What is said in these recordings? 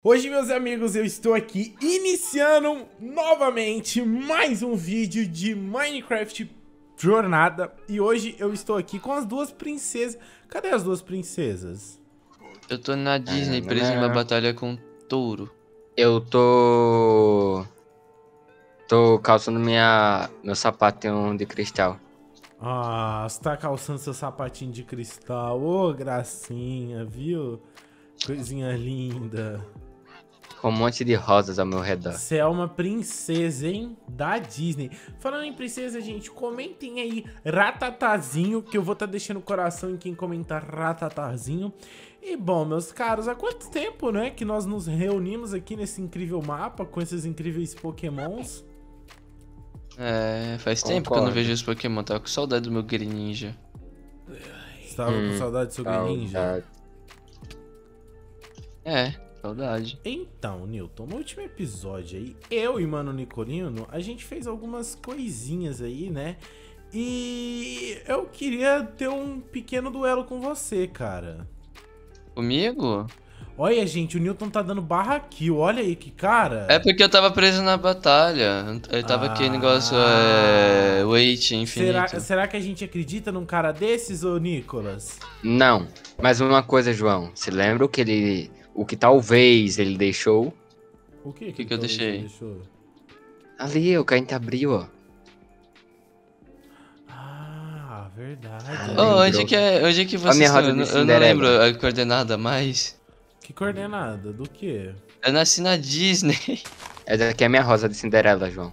Hoje, meus amigos, eu estou aqui iniciando novamente mais um vídeo de Minecraft Jornada. E hoje eu estou aqui com as duas princesas. Cadê as duas princesas? Eu tô na Disney, preso numa batalha com um touro. Eu tô calçando meu sapatinho de cristal. Ah, você tá calçando seu sapatinho de cristal. Ô, gracinha, viu? Coisinha linda. Com um monte de rosas ao meu redor. Você é uma princesa, hein? Da Disney. Falando em princesa, gente, comentem aí Ratatazinho, que eu vou estar deixando o coração em quem comentar Ratatazinho. E bom, meus caros, há quanto tempo, né, que nós nos reunimos aqui nesse incrível mapa com esses incríveis pokémons? É, faz tempo que eu não vejo os pokémon. Tava com saudade do meu Greninja. Você tava com saudade do seu Greninja? É, saudade. Então, Newton, no último episódio aí, eu e Mano Nicolino, a gente fez algumas coisinhas aí, né? E eu queria ter um pequeno duelo com você, cara. Comigo? Olha, gente, o Newton tá dando barra kill, olha aí que cara. É porque eu tava preso na batalha, eu tava aqui negócio wait infinito. Será que a gente acredita num cara desses, ô Nicolas? Não, mas uma coisa, João, se lembra o que ele... O que talvez ele deixou? O que eu deixei? Ali, o que a gente abriu, ó. Ah, verdade. Oh, onde é que você está? Eu não lembro a coordenada mais. Que coordenada? Do quê? Eu nasci na Disney. Essa aqui é a minha rosa de Cinderela, João.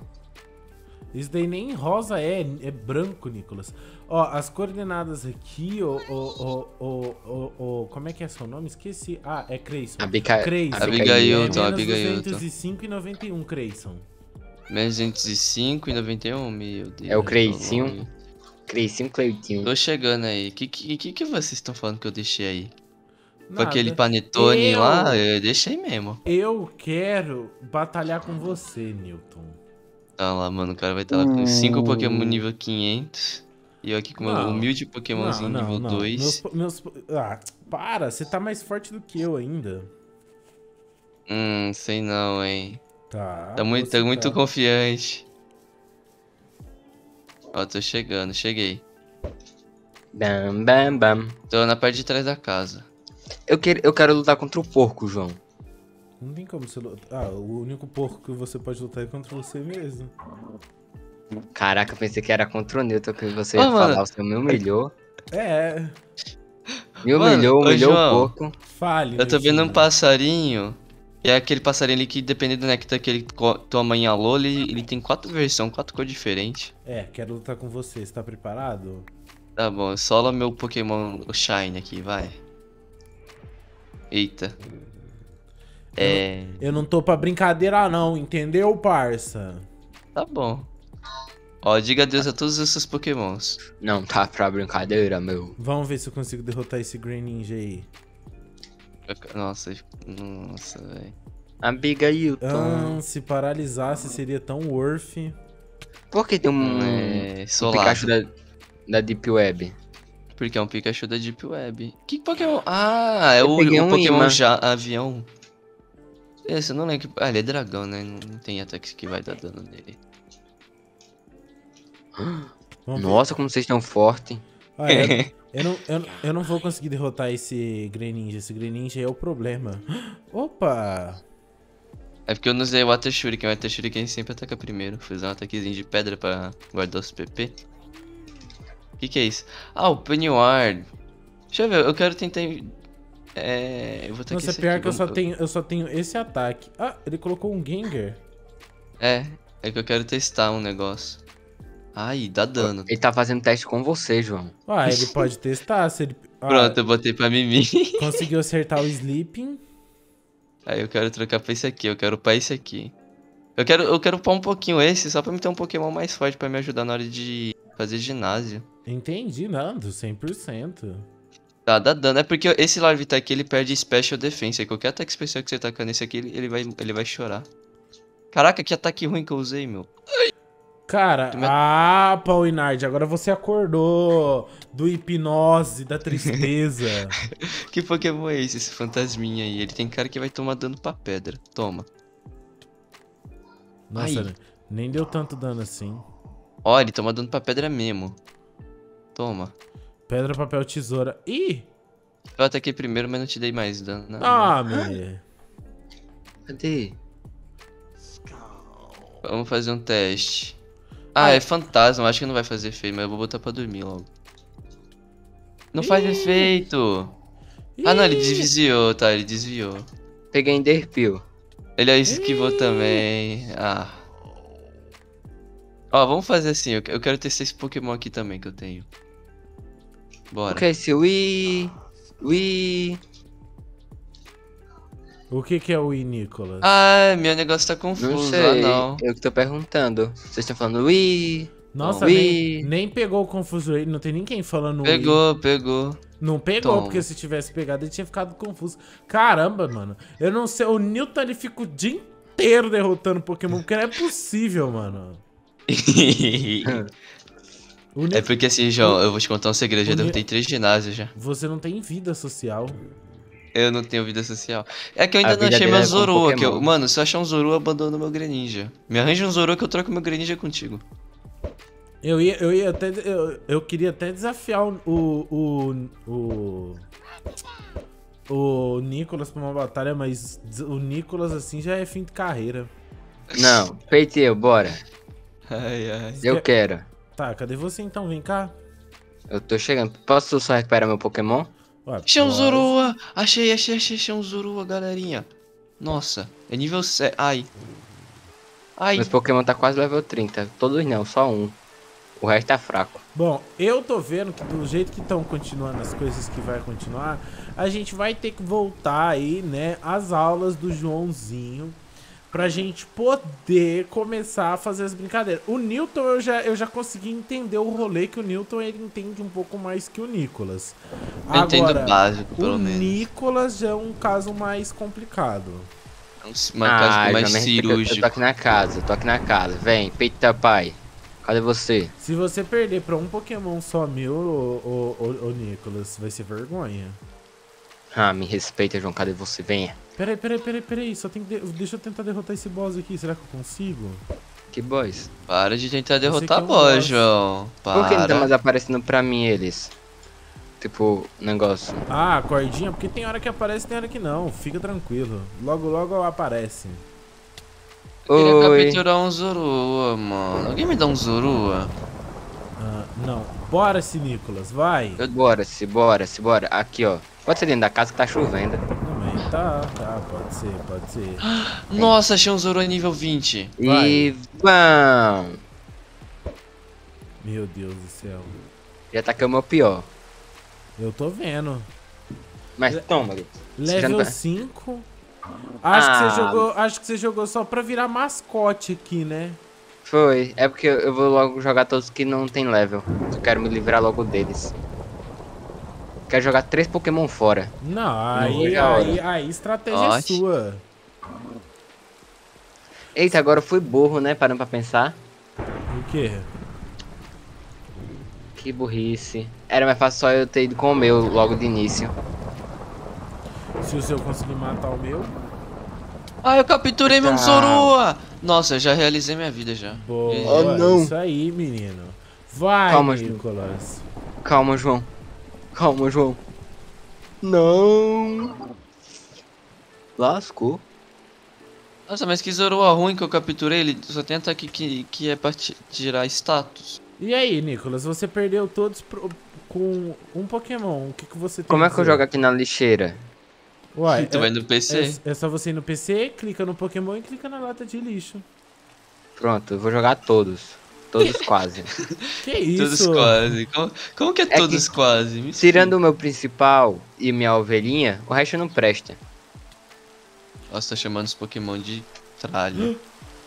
Isso daí nem rosa é branco, Nicolas. Ó, as coordenadas aqui, como é que é seu nome? Esqueci. Ah, é Creyson. Abigail. 205,91, Creyson. Menos 205,91, meu Deus. É o Creyson. Creyson, Cleitinho. Tô chegando aí. Que vocês estão falando que eu deixei aí? Nada. Com aquele panetone lá, eu deixei mesmo. Eu quero batalhar com você, Newton. Tá lá, mano, o cara vai estar lá com 5 Pokémon nível 500. E eu aqui com meu humilde Pokémonzinho nível 2. Para, você tá mais forte do que eu ainda. Sei não, hein. Tá muito confiante. Ó, tô chegando, cheguei. Bam, bam, bam. Tô na parte de trás da casa. Eu quero lutar contra o porco, João. Não tem como você lutar. Ah, o único porco que você pode lutar é contra você mesmo. Caraca, eu pensei que era contra o Newton que você ia falar, você me humilhou. É. Me humilhou um pouco. Fale. Eu tô vendo um passarinho, e é aquele passarinho ali que, dependendo do néctar que ele toma em alô, ele tem 4 versões, 4 cores diferentes. É, quero lutar com você, você tá preparado? Tá bom, sola meu Pokémon Shine aqui, vai. Eita. Eu não tô pra brincadeira não, entendeu, parça? Tá bom. Ó, diga adeus a todos esses pokémons. Não tá pra brincadeira, meu. Vamos ver se eu consigo derrotar esse Greninja aí. Nossa, velho. Abigail. Se paralisasse seria tão worth. Por que tem um Pikachu da Deep Web? Porque é um Pikachu da Deep Web. Que Pokémon? Ah, é o Pokémon já avião. Esse eu não lembro. Ah, ele é dragão, né? Não tem ataque que vai dar dano nele. Nossa, como vocês estão fortes. Ah, eu não vou conseguir derrotar esse Greninja. Esse Greninja é o problema. Opa! É porque eu não usei o Water Shuriken. O Water Shuriken sempre ataca primeiro. Fiz um ataquezinho de pedra pra guardar os PP. Que é isso? Ah, o Pennyard. Deixa eu ver, eu quero tentar... Eu vou ter que... Nossa, pior que eu só tenho esse ataque. Ah, ele colocou um Gengar. É que eu quero testar um negócio. Ai, dá dano. Ele tá fazendo teste com você, João. Ah, ele pode testar se ele... Pronto, eu botei pra Mimi. Conseguiu acertar o Sleeping. Aí eu quero trocar pra esse aqui, eu quero upar esse aqui. Eu quero upar um pouquinho esse, só pra me ter um Pokémon mais forte pra me ajudar na hora de fazer ginásio. Entendi, Nando, 100%. Tá, dá dano. É porque esse Larvitar aqui, ele perde Special Defense. Aí qualquer ataque especial que você tacar nesse aqui, ele vai chorar. Caraca, que ataque ruim que eu usei, meu. Ai. Cara, ah, Paulinardi, agora você acordou do hipnose, da tristeza. Que Pokémon é esse fantasminha aí? Ele tem cara que vai tomar dano pra pedra. Toma. Nossa, aí. Nem deu tanto dano assim. Ó, ele toma dano pra pedra mesmo. Toma. Pedra, papel, tesoura. Ih! Eu ataquei primeiro, mas não te dei mais dano. Não, ah, meu. Cadê? Vamos fazer um teste. Ah, é fantasma. Acho que não vai fazer efeito, mas eu vou botar pra dormir logo. Não faz efeito. Ah, não, ele desviou, tá? Ele desviou. Peguei Enderpeel. Ele esquivou também. Ah. Ó, vamos fazer assim. Eu quero testar esse Pokémon aqui também que eu tenho. Bora. O que é esse? Wii. Wii. O que é o Wii, Nicolas? Ah, meu negócio tá confuso. Não sei, não. Eu que tô perguntando. Vocês estão falando Wii? Nossa, Wii. Nem pegou o confuso aí. Não tem ninguém falando Wii. Pegou. Não pegou, toma. Porque se tivesse pegado, ele tinha ficado confuso. Caramba, mano. Eu não sei. O Newton, ele fica o dia inteiro derrotando Pokémon, porque não é possível, mano. É porque assim, João, eu vou te contar um segredo. Já derrotei 3 ginásios já. Você não tem vida social. Eu não tenho vida social. É que eu ainda não achei meu Zorua. Mano, se eu achar um Zorua, eu abandono meu Greninja. Me arranja um Zorua que eu troco meu Greninja contigo. Eu ia até... Eu queria até desafiar o Nicolas pra uma batalha, mas o Nicolas assim já é fim de carreira. Não, peiteu, bora. Ai, ai. Eu quero. Tá, cadê você então? Vem cá. Eu tô chegando. Posso só recuperar meu Pokémon? Achei um Zorua! Achei um Zorua, galerinha. Nossa, é nível 7. Ai. Meu Pokémon tá quase level 30. Todos não, só um. O resto tá fraco. Bom, eu tô vendo que do jeito que estão continuando as coisas que vai continuar, a gente vai ter que voltar aí, né, às aulas do Joãozinho, pra gente poder começar a fazer as brincadeiras. O Newton, eu já consegui entender o rolê, que o Newton, ele entende um pouco mais que o Nicolas. Agora, entendo o básico, pelo menos. O Nicolas já é um caso mais complicado. É um caso mais cirúrgico. Eu tô aqui na casa, Vem, peita, pai. Cadê você? Se você perder pra um Pokémon só meu, ô Nicolas, vai ser vergonha. Ah, me respeita, João. Cadê você? Venha. Peraí, só tem que... Deixa eu tentar derrotar esse boss aqui. Será que eu consigo? Que boss? Para de tentar derrotar boss, João. Para. Por que não tá mais aparecendo pra mim eles? Tipo, negócio. Ah, cordinha? Porque tem hora que aparece, tem hora que não. Fica tranquilo. Logo aparece. Eu queria capturar um Zorua, mano. Alguém me dá um Zorua? Ah, não. Bora-se, Nicolas. Vai. Bora-se. Aqui, ó. Pode ser dentro da casa que tá chovendo. Também tá, pode ser. Nossa, achei um Zorua nível 20. Vai. E bam! Meu Deus do céu. Já atacou o meu pior. Eu tô vendo. Mas toma, level tá... 5. Acho que você jogou só pra virar mascote aqui, né? Foi. É porque eu vou logo jogar todos que não tem level. Eu quero me livrar logo deles. Quer jogar 3 Pokémon fora. Não, aí estratégia é sua. Eita, agora eu fui burro, né? Parando pra pensar. O quê? Que burrice. Era mais fácil só eu ter ido com o meu logo de início. Se o seu conseguir matar o meu... Ah, eu capturei meu Zorua! Nossa, eu já realizei minha vida já. Boa, não. Isso aí, menino. Vai, calma, Nicolas. Calma, João. Não. Lascou. Nossa, mas que Zorua ruim que eu capturei. Ele só tem ataque que é pra tirar status. E aí, Nicolas, você perdeu todos com um Pokémon. O que você tem? Como é que eu jogo aqui na lixeira? Uai, tu vai no PC? É só você ir no PC, clica no Pokémon e clica na lata de lixo. Pronto, eu vou jogar todos. Todos quase. Que isso? Todos quase. Como que é todos quase? Me tirando o meu principal e minha ovelhinha, o resto não presta. Nossa, tá chamando os Pokémon de tralha.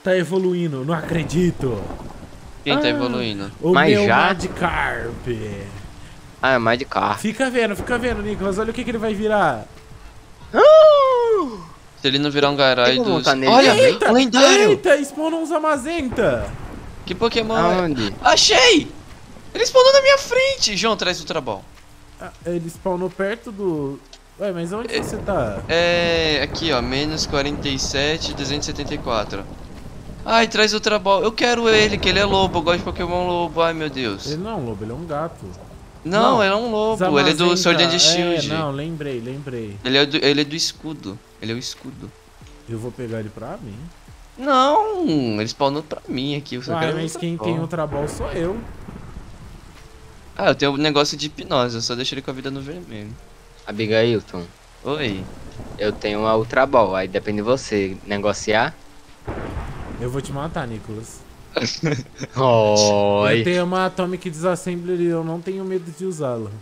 Tá evoluindo, não acredito. Quem tá evoluindo? O meu Mad Carp. Ah, é Mad Carp. Fica vendo, Nicolas. Olha o que ele vai virar. Se ele não virar um Gyarados... Olha, lendário! Eita, spawnou um Zamazenta! Que Pokémon? Aonde? Achei! Ele spawnou na minha frente! João, traz o trabal. Ah, ele spawnou perto do... Ué, mas onde você tá? É... Aqui, ó. Menos 47, 274. Ai, traz o trabal. Eu quero ele, que ele é lobo. Eu gosto de Pokémon lobo. Ai, meu Deus. Ele não é um lobo, ele é um gato. Não, ele é um lobo. Zamazenta. Ele é do Sword and Shield. É, não, lembrei. Ele é do escudo. Ele é o escudo. Eu vou pegar ele pra mim? Não, ele spawnou pra mim aqui. Eu só quero mas quem tem o trabal sou eu. Ah, eu tenho um negócio de hipnose, eu só deixo ele com a vida no vermelho. Abigailton. Oi. Eu tenho uma Ultra Ball, aí depende de você negociar. Eu vou te matar, Nicolas. Eu tenho uma Atomic Disassembler e eu não tenho medo de usá-la.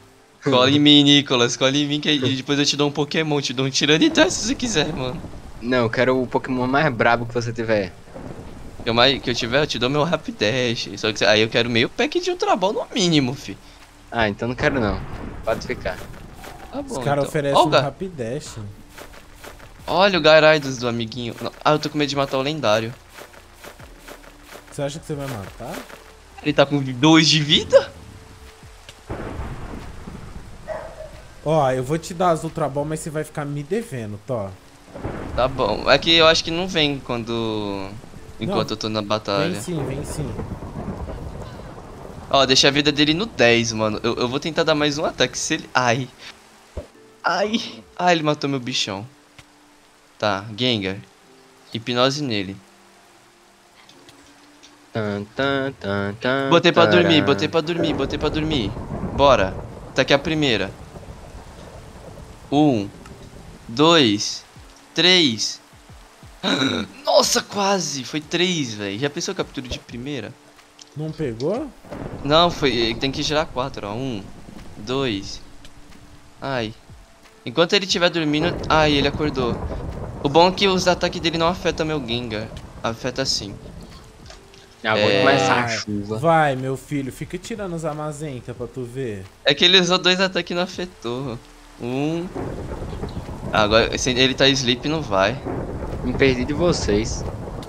Cola em mim, Nicolas, cola em mim que depois eu te dou um Pokémon, te dou um Tiranitar se você quiser, mano. Não, eu quero o Pokémon mais brabo que você tiver. Eu te dou meu Rapidash. Só que aí eu quero meio pack de Ultra Ball no mínimo, fi. Ah, então não quero não. Pode ficar. Tá bom, os caras então oferecem um Rapidash. Olha o Gyarados do amiguinho. Ah, eu tô com medo de matar o lendário. Você acha que você vai matar? Ele tá com 2 de vida? Ó, eu vou te dar as Ultra Ball, mas você vai ficar me devendo, Tó. Tá bom. É que eu acho que não vem quando... Enquanto eu tô na batalha. Vem sim, vem sim. Ó, deixa a vida dele no 10, mano. Eu vou tentar dar mais um ataque se ele... Ai. Ai. Ai, ele matou meu bichão. Tá, Gengar. Hipnose nele. Botei pra dormir, botei pra dormir. Bora. Tá aqui a primeira. 1, 2, 3... Nossa, quase! Foi 3, velho. Já pensou captura de primeira? Não pegou? Não, foi. Tem que girar 4, ó. 1, 2. Ai. Enquanto ele estiver dormindo. Ai, ele acordou. O bom é que os ataques dele não afetam meu Gengar. Afeta sim. Agora começa a chuva. Vai, meu filho, fica tirando os Zamazenta pra tu ver. É que ele usou 2 ataques e não afetou. 1. Agora, se ele tá sleep, não vai. Me perdi de vocês.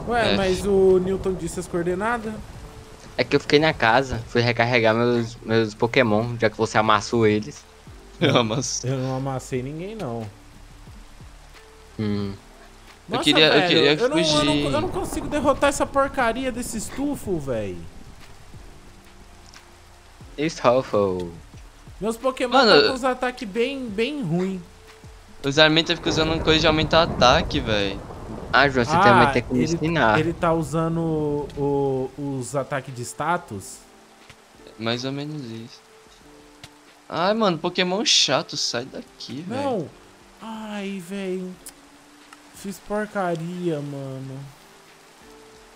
Ué, mas o Newton disse as coordenadas? É que eu fiquei na casa, fui recarregar meus Pokémon, já que você amassou eles. Eu não amassei ninguém, não. Nossa, eu queria fugir. Eu não consigo derrotar essa porcaria desse estufo, velho. Estufo. Meus Pokémon estão com os ataques bem ruim. O Zamazenta fica usando coisa de aumentar ataque, velho. Ah, João, você também tem que me ensinar. Ele tá usando os ataques de status? Mais ou menos isso. Ai, mano, Pokémon chato, sai daqui, velho. Não. Véio. Ai, velho. Fiz porcaria, mano.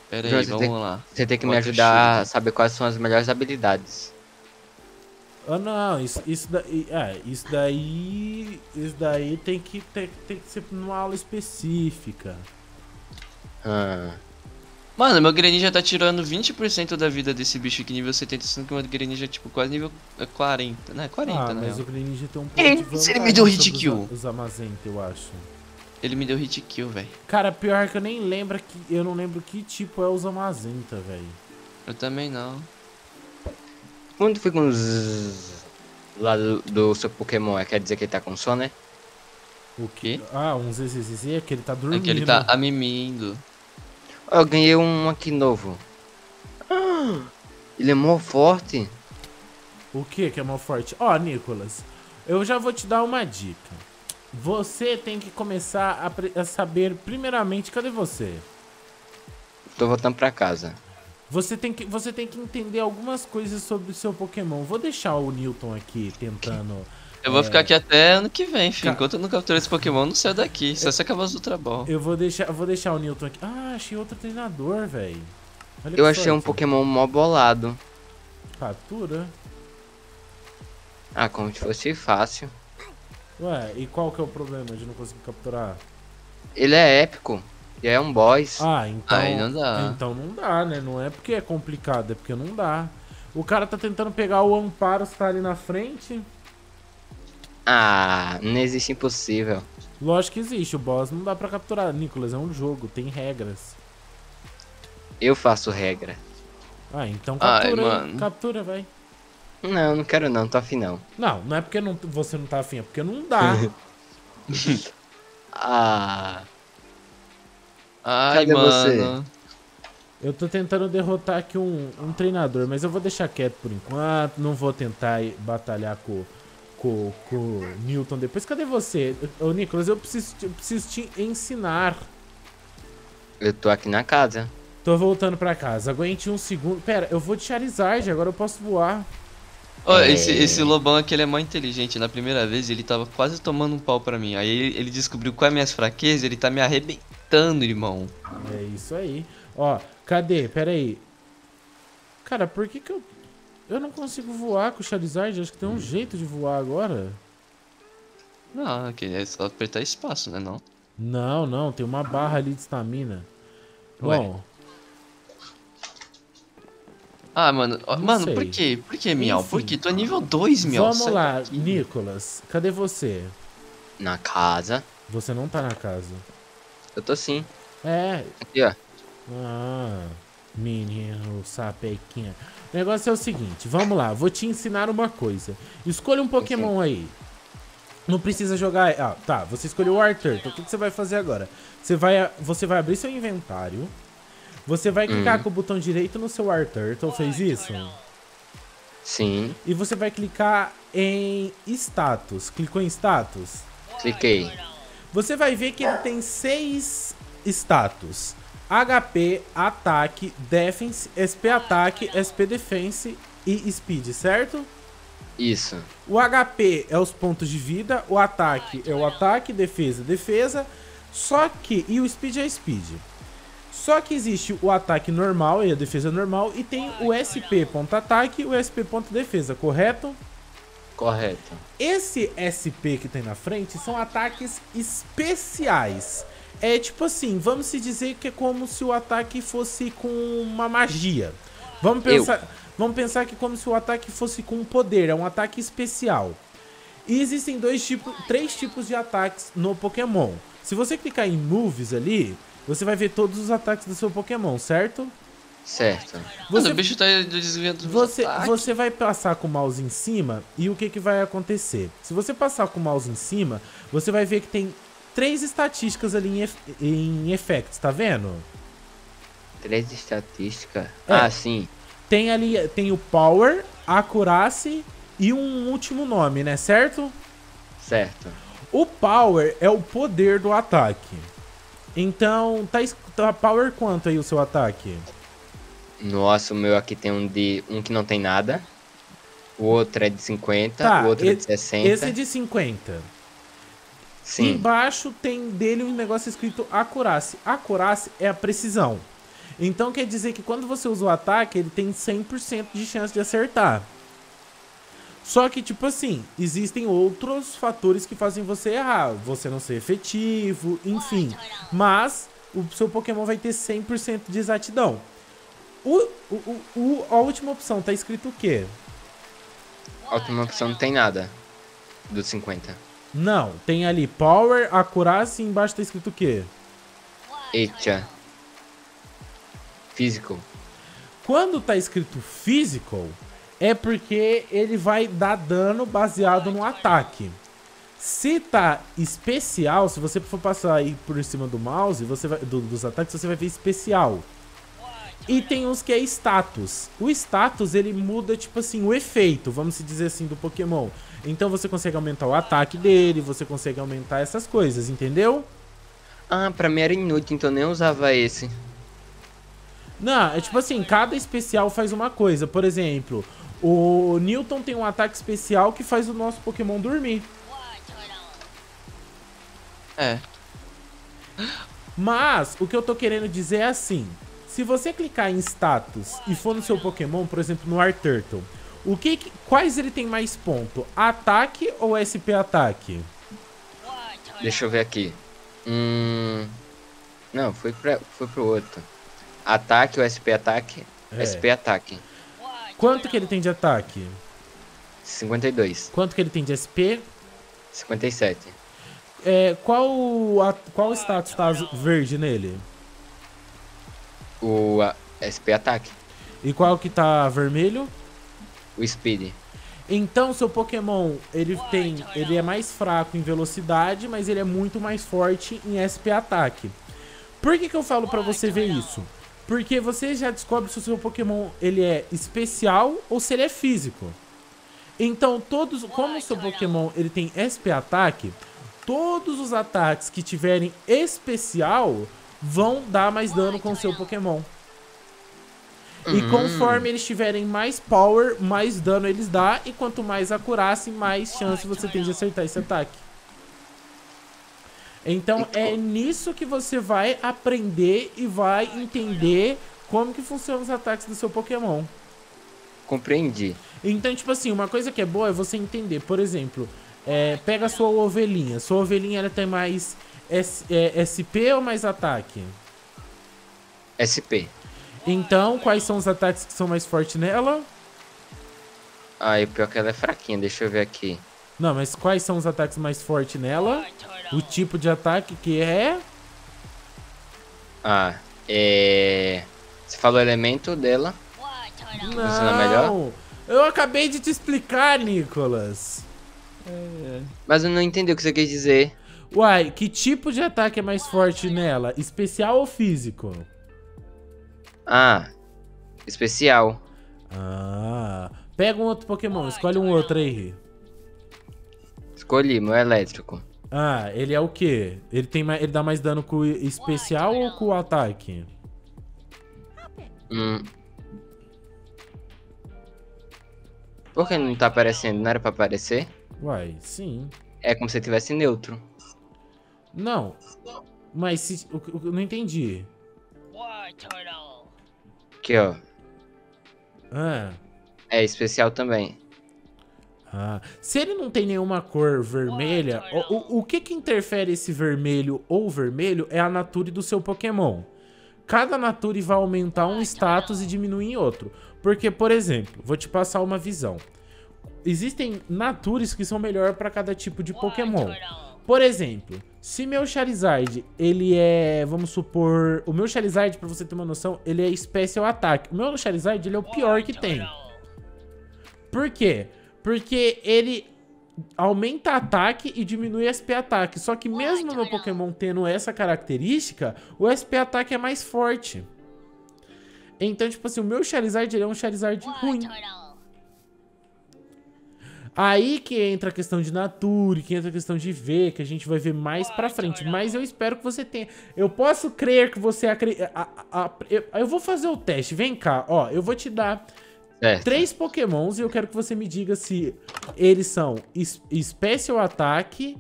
Pera aí, João, vamos lá. Você tem que me ajudar a saber quais são as melhores habilidades. Ah, não, isso daí tem que ser numa aula específica. Mano, meu Greninja tá tirando 20% da vida desse bicho aqui nível 70, sendo que meu Greninja é tipo quase nível 40, né? 40, né? Mas o Greninja tem um pouco de... Ele me deu hit kill. Os Zamazenta, eu acho. Ele me deu hit kill, velho. Cara, pior que eu nem lembro que tipo é os Zamazenta, velho. Eu também não. Quando fica um zzz lá do seu Pokémon, quer dizer que ele tá com sono, né? O quê? Ah, um zzz é que ele tá dormindo. É que ele tá amimindo. Eu ganhei um aqui novo. Ah, ele é mó forte. O quê que é mó forte? Ó, Nicolas, eu já vou te dar uma dica. Você tem que começar a saber primeiramente... Cadê você? Tô voltando pra casa. Você tem que entender algumas coisas sobre o seu Pokémon. Vou deixar o Newton aqui tentando... Eu vou ficar aqui até ano que vem, filho. Enquanto eu não capturar esse Pokémon, não saio daqui. Só se acabar as Ultra Ball. Eu vou deixar o Newton aqui. Ah, achei outro treinador, velho. Eu achei um Pokémon mó bolado. Captura? Ah, como se fosse fácil. Ué, e qual que é o problema de não conseguir capturar? Ele é épico. E é um boss. Ah, então... Aí não dá. Então não dá, né? Não é porque é complicado, é porque não dá. O cara tá tentando pegar o Amparo, tá ali na frente. Ah, não existe impossível. Lógico que existe, o boss não dá pra capturar. Nicolas, é um jogo, tem regras. Eu faço regra. Ah, então captura. Ai, mano. Captura, vai. Não, não quero não, tô afim não. Não, não é porque não, você não tá afim, é porque não dá. Ah. Ai, cadê mano? Você? Eu tô tentando derrotar aqui um treinador, mas eu vou deixar quieto por enquanto. Não vou tentar batalhar com o Newton depois. Cadê você? Ô, Nicolas, eu preciso te ensinar. Eu tô aqui na casa. Tô voltando pra casa. Aguente um segundo. Pera, eu vou de Charizard, agora eu posso voar. Oh, é... esse lobão aqui, ele é mó inteligente. Na primeira vez, ele tava quase tomando um pau pra mim. Aí ele descobriu quais minhas fraquezas, ele tá me arrebentando, irmão. É isso aí. Ó, cadê? Pera aí. Cara, por que que eu... Eu não consigo voar com o Charizard? Acho que tem um jeito de voar agora. Não, é só apertar espaço, né, não? Não, não. Tem uma barra ali de estamina. Bom... Ah, mano, mano, sei. Por quê? Por que, Miau? Por que? Tu é nível 2, Miau. Vamos sai lá, daqui. Nicolas, cadê você? Na casa. Você não tá na casa. Eu tô sim. É. Aqui, ó. Ah, menino sapequinha. O negócio é o seguinte, vamos lá, vou te ensinar uma coisa. Escolha um Pokémon aí. Não precisa jogar... Ah, tá, você escolheu o Wartortle, então o que você vai fazer agora? Você vai abrir seu inventário... Você vai clicar com o botão direito no seu Wartortle, fez isso? Sim. E você vai clicar em status. Clicou em status? Cliquei. Você vai ver que ele tem 6 status. HP, ataque, defense, SP ataque, SP defense e speed, certo? Isso. O HP é os pontos de vida, o ataque é o ataque, defesa, defesa. Só que... E o speed é speed. Só que existe o ataque normal e a defesa normal, e tem o SP ponto ataque e o SP ponto defesa, correto? Correto. Esse SP que tem na frente são ataques especiais. É tipo assim, vamos se dizer que é como se o ataque fosse com uma magia. Vamos pensar que é como se o ataque fosse com um poder, é um ataque especial. E existem três tipos de ataques no Pokémon. Se você clicar em moves ali... Você vai ver todos os ataques do seu Pokémon, certo? Certo. Mas o bicho tá desviando você vai passar com o mouse em cima e o que que vai acontecer? Se você passar com o mouse em cima, você vai ver que tem 3 estatísticas ali em effects, tá vendo? 3 estatísticas? É. Ah, sim. Tem ali, tem o Power, Accuracy e um último nome, né? Certo? Certo. O Power é o poder do ataque. Então, tá power quanto aí o seu ataque? Nossa, o meu aqui tem um que não tem nada. O outro é de 50, tá, o outro é de 60. Esse é de 50. Sim. Embaixo tem dele um negócio escrito Accuracy. Accuracy é a precisão. Então quer dizer que quando você usa o ataque, ele tem 100% de chance de acertar. Só que, tipo assim, existem outros fatores que fazem você errar. Você não ser efetivo, enfim. Mas o seu Pokémon vai ter 100% de exatidão. A última opção, tá escrito o quê? A última opção não tem nada. Do 50. Não, tem ali Power, Accuracy e embaixo tá escrito o quê? Eita. Physical. Quando tá escrito Physical... É porque ele vai dar dano baseado no ataque. Se tá especial, se você for passar aí por cima do mouse, você vai, dos ataques, você vai ver especial. E tem uns que é status. O status, ele muda, tipo assim, o efeito, vamos dizer assim, do Pokémon. Então você consegue aumentar o ataque dele, você consegue aumentar essas coisas, entendeu? Ah, pra mim era inútil, então eu nem usava esse. Não, é tipo assim, cada especial faz uma coisa. Por exemplo... O Newton tem um ataque especial que faz o nosso Pokémon dormir. É. Mas, o que eu tô querendo dizer é assim. Se você clicar em status e for no seu Pokémon, por exemplo, no Wartortle, quais ele tem mais ponto? Ataque ou SP ataque? Deixa eu ver aqui. Não, foi pro outro. Ataque ou SP ataque? É. SP ataque. Quanto que ele tem de ataque? 52. Quanto que ele tem de SP? 57. É, qual status tá verde nele? O SP ataque. E qual que tá vermelho? O Speed. Então, seu Pokémon, ele é mais fraco em velocidade, mas ele é muito mais forte em SP ataque. Por que que eu falo pra você ver isso? Porque você já descobre se o seu Pokémon ele é especial ou se ele é físico. Então, como o seu Pokémon ele tem SP ataque, todos os ataques que tiverem especial vão dar mais dano com o seu Pokémon. E conforme eles tiverem mais power, mais dano eles dão. E quanto mais acurácia, mais chance você tem de acertar esse ataque. Então é nisso que você vai aprender e vai entender como que funcionam os ataques do seu Pokémon. Compreendi. Então, tipo assim, uma coisa que é boa é você entender. Por exemplo, pega a sua ovelhinha. Sua ovelhinha ela tem mais SP ou mais ataque? SP. Então, quais são os ataques que são mais fortes nela? Ah, e pior que ela é fraquinha, deixa eu ver aqui. Não, mas quais são os ataques mais fortes nela? O tipo de ataque que é? Ah, é... Você falou o elemento dela? Não, funciona melhor? Eu acabei de te explicar, Nicolas. Mas eu não entendi o que você quis dizer. Uai, que tipo de ataque é mais forte nela? Especial ou físico? Ah, especial. Ah, pega um outro Pokémon, escolhe um outro aí. Escolhi, meu elétrico. Ah, ele é o quê? Ele dá mais dano com o especial ou com o ataque? Por que não tá aparecendo? Não era pra aparecer? Uai, sim. É como se ele tivesse neutro. Não, mas se... eu não entendi. Aqui, ó. Ah. É especial também. Ah. Se ele não tem nenhuma cor vermelha, o que que interfere esse vermelho ou vermelho é a nature do seu Pokémon. Cada nature vai aumentar um status e diminuir em outro. Porque, por exemplo, vou te passar uma visão. Existem natures que são melhor para cada tipo de Pokémon. Por exemplo, se meu Charizard, ele é, vamos supor... O meu Charizard, pra você ter uma noção, ele é Special Attack. O meu Charizard, ele é o pior que tem. Por quê? Porque ele aumenta ataque e diminui SP ataque. Só que mesmo meu Pokémon tendo essa característica, o SP ataque é mais forte. Então, tipo assim, o meu Charizard, ele é um Charizard ruim. Aí que entra a questão de nature, que entra a questão de ver, que a gente vai ver mais pra frente. Mas eu espero que você tenha... Eu posso crer que você... Eu vou fazer o teste. Vem cá, ó. Eu vou te dar 3 Pokémons e eu quero que você me diga se eles são Special Attack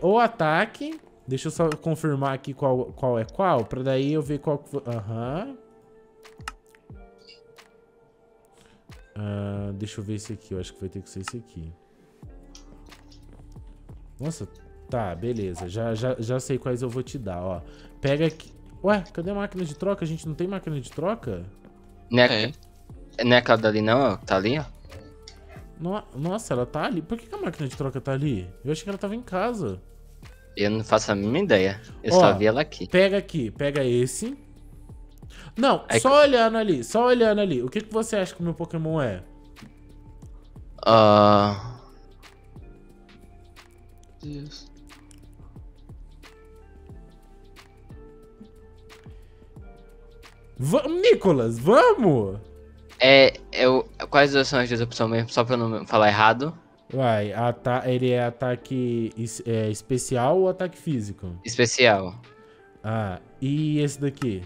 ou Ataque. Deixa eu só confirmar aqui qual é qual, pra daí eu ver qual... Aham. Deixa eu ver esse aqui, eu acho que vai ter que ser esse aqui. Nossa, tá, beleza. Já sei quais eu vou te dar, ó. Pega aqui. Ué, cadê a máquina de troca? A gente não tem máquina de troca? Não é aquela dali não, tá ali, ó. Nossa, ela tá ali? Por que a máquina de troca tá ali? Eu achei que ela tava em casa. Eu não faço a mínima ideia. Eu só vi ela aqui. Pega aqui, pega esse. Não, só olhando ali, só olhando ali. O que você acha que o meu Pokémon é? Isso. Nicolas, vamos! Quais são as duas opções mesmo, só pra eu não falar errado? Uai, ele é ataque especial ou ataque físico? Especial. Ah, e esse daqui?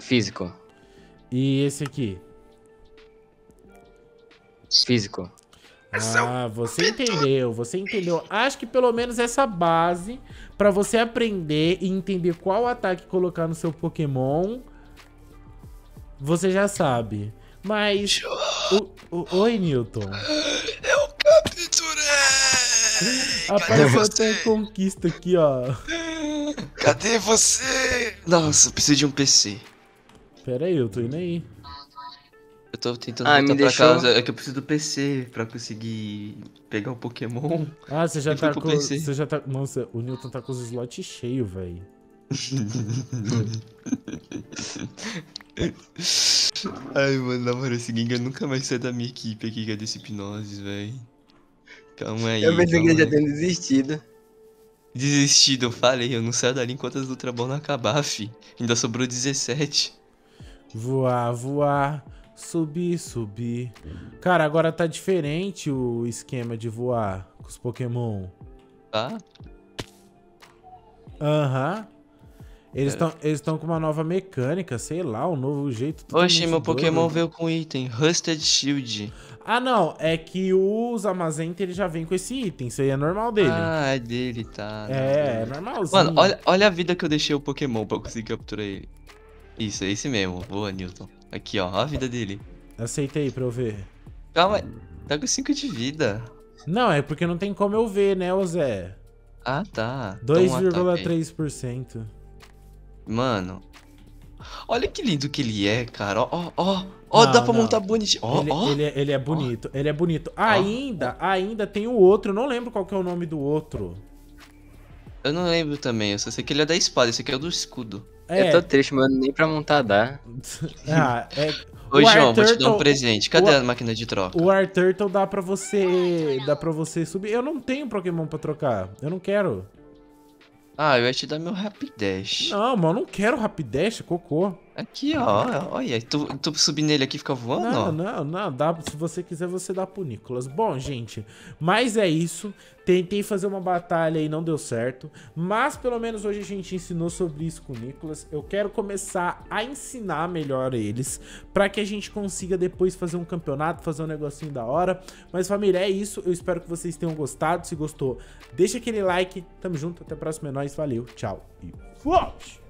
Físico. E esse aqui? Físico. Ah, você entendeu, você entendeu. Acho que pelo menos essa base pra você aprender e entender qual ataque colocar no seu Pokémon, você já sabe. Mas... Oi, Newton. Eu capturei! Apareceu até conquista aqui, ó. Cadê você? Nossa, preciso de um PC. Pera aí, eu tô indo aí. Eu tô tentando voltar pra casa. É que eu preciso do PC pra conseguir pegar o Pokémon. Ah, você já tá com... Nossa, o Newton tá com os slots cheios, velho. Ai, mano, na moral, esse Gengar nunca mais sai da minha equipe aqui, que é desse hipnose, velho. Calma aí. Eu pensei que ele já tinha desistido. Desistido, eu falei, eu não saio dali enquanto as Ultra Ball não acabar, fi. Ainda sobrou 17. Voar, voar, subir, subir. Cara, agora tá diferente o esquema de voar com os Pokémon. Tá? Aham. Eles estão com uma nova mecânica, sei lá, um novo jeito. Oxe, meu Pokémon veio com item, Rusted Shield. Ah, não, é que o Zamazenta, ele já vem com esse item, isso aí é normal dele. Ah, é dele, tá. É, é normalzinho. Mano, olha a vida que eu deixei o Pokémon pra eu conseguir capturar ele. Isso, é esse mesmo, boa, Newton. Aqui, ó, a vida dele. Aceita aí pra eu ver. Calma, tá com 5 de vida. Não, é porque não tem como eu ver, né, ô Zé? Ah, tá. 2,3%. Mano, olha que lindo que ele é, cara. Ó, ó, ó, dá pra montar bonitinho. Ó, ó. Ele é bonito, ele é bonito. Ainda tem o outro, não lembro qual que é o nome do outro. Eu não lembro também, eu só sei que ele é da espada, esse aqui é o do escudo. É. Eu tô triste, mano, nem pra montar dá. Ah, é... Ô, João, vou te dar um presente. Cadê a máquina de troca? O Wartortle dá pra você subir. Eu não tenho Pokémon pra trocar, eu não quero. Ah, eu ia te dar meu Rapidash. Não, mano, não quero Rapidash, cocô. Aqui, ó, olha, tu subir nele aqui e fica voando, não, ó. Não, dá, se você quiser, você dá pro Nicolas. Bom, gente, mas é isso. Tentei fazer uma batalha e não deu certo, mas pelo menos hoje a gente ensinou sobre isso com o Nicolas. Eu quero começar a ensinar melhor eles, pra que a gente consiga depois fazer um campeonato, fazer um negocinho da hora. Mas, família, é isso. Eu espero que vocês tenham gostado. Se gostou, deixa aquele like. Tamo junto, até a próxima, é nóis, valeu, tchau e fomos!